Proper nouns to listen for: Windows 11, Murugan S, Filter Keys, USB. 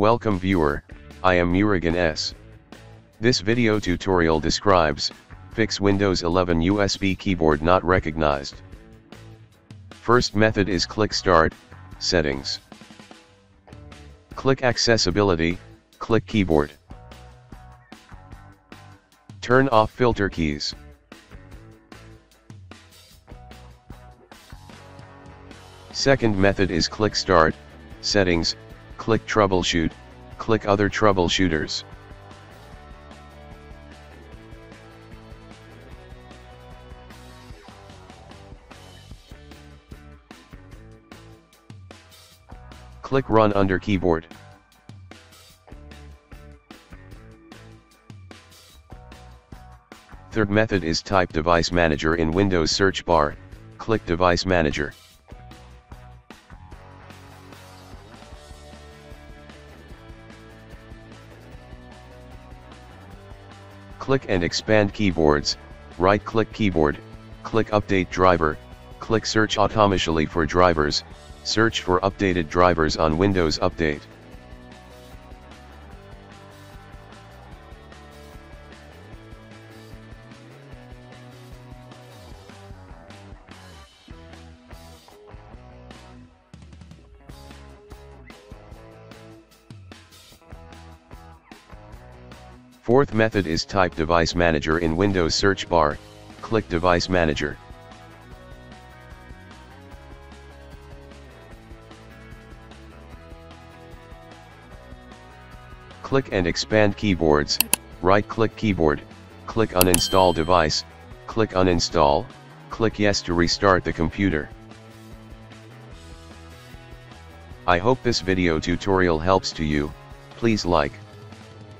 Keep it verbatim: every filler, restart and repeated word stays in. Welcome viewer, I am Murugan S. This video tutorial describes, fix Windows eleven U S B keyboard not recognized. First method is click Start, Settings. Click Accessibility, click Keyboard. Turn off filter keys. Second method is click Start, Settings, click Troubleshoot, click Other Troubleshooters. Click Run under Keyboard. Third method is type Device Manager in Windows search bar, click Device Manager. Click and expand keyboards, right-click keyboard, click update driver, click search automatically for drivers, search for updated drivers on Windows Update. Fourth method is type Device Manager in Windows search bar, click Device Manager. Click and expand keyboards, right-click keyboard, click Uninstall Device, click Uninstall, click Yes to restart the computer. I hope this video tutorial helps to you. Please like,